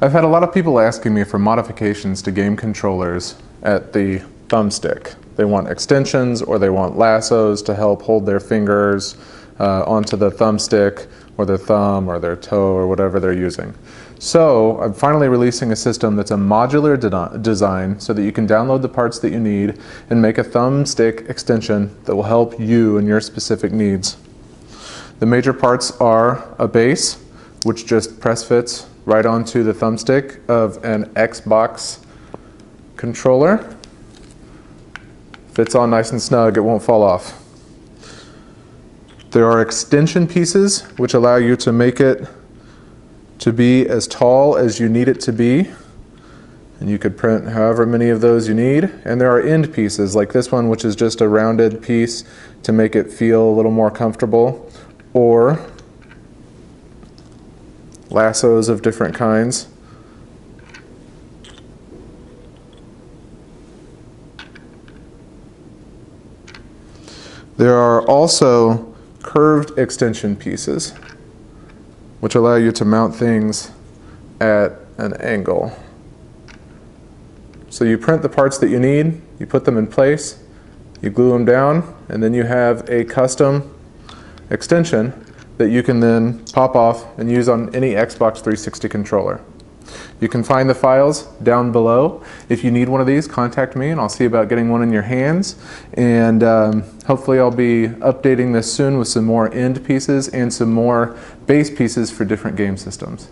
I've had a lot of people asking me for modifications to game controllers at the thumbstick. They want extensions or they want lassos to help hold their fingers onto the thumbstick or their thumb or their toe or whatever they're using. So I'm finally releasing a system that's a modular design so that you can download the parts that you need and make a thumbstick extension that will help you and your specific needs. The major parts are a base, which just press fits right onto the thumbstick of an Xbox controller. Fits on nice and snug, it won't fall off. There are extension pieces which allow you to make it to be as tall as you need it to be, and you could print however many of those you need. And there are end pieces like this one, which is just a rounded piece to make it feel a little more comfortable, or lassos of different kinds. There are also curved extension pieces, which allow you to mount things at an angle. So you print the parts that you need, you put them in place, you glue them down, and then you have a custom extension that you can then pop off and use on any Xbox 360 controller. You can find the files down below. If you need one of these, contact me and I'll see about getting one in your hands. And hopefully I'll be updating this soon with some more end pieces and some more base pieces for different game systems.